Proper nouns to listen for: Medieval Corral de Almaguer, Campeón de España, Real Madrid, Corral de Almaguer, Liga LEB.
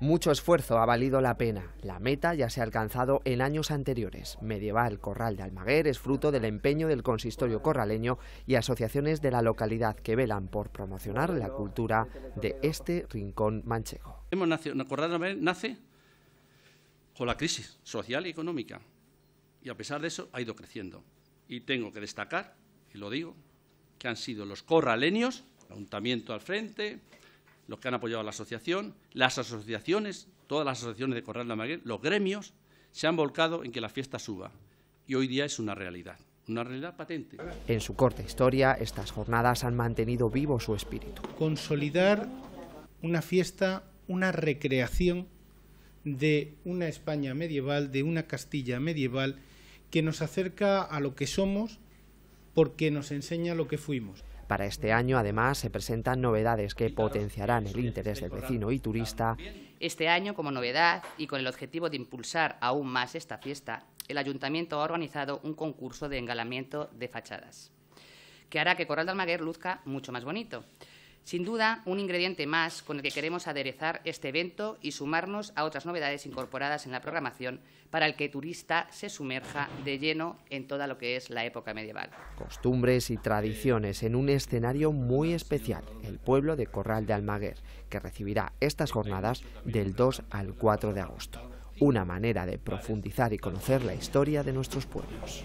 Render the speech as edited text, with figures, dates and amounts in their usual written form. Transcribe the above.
Mucho esfuerzo ha valido la pena. La meta ya se ha alcanzado en años anteriores. Medieval Corral de Almaguer es fruto del empeño del consistorio corraleño y asociaciones de la localidad que velan por promocionar la cultura de este rincón manchego. Corral de Almaguer nace con la crisis social y económica y a pesar de eso ha ido creciendo. Y tengo que destacar, y lo digo, que han sido los corraleños, el ayuntamiento al frente, los que han apoyado a la asociación, las asociaciones, todas las asociaciones de Corral de Almaguer, los gremios, se han volcado en que la fiesta suba. Y hoy día es una realidad patente. En su corta historia, estas jornadas han mantenido vivo su espíritu. Consolidar una fiesta, una recreación de una España medieval, de una Castilla medieval, que nos acerca a lo que somos porque nos enseña lo que fuimos. Para este año, además, se presentan novedades que potenciarán el interés del vecino y turista. Este año, como novedad y con el objetivo de impulsar aún más esta fiesta, el ayuntamiento ha organizado un concurso de engalamiento de fachadas, que hará que Corral de Almaguer luzca mucho más bonito. Sin duda, un ingrediente más con el que queremos aderezar este evento y sumarnos a otras novedades incorporadas en la programación para el que el turista se sumerja de lleno en toda lo que es la época medieval. Costumbres y tradiciones en un escenario muy especial, el pueblo de Corral de Almaguer, que recibirá estas jornadas del 2 al 4 de agosto. Una manera de profundizar y conocer la historia de nuestros pueblos.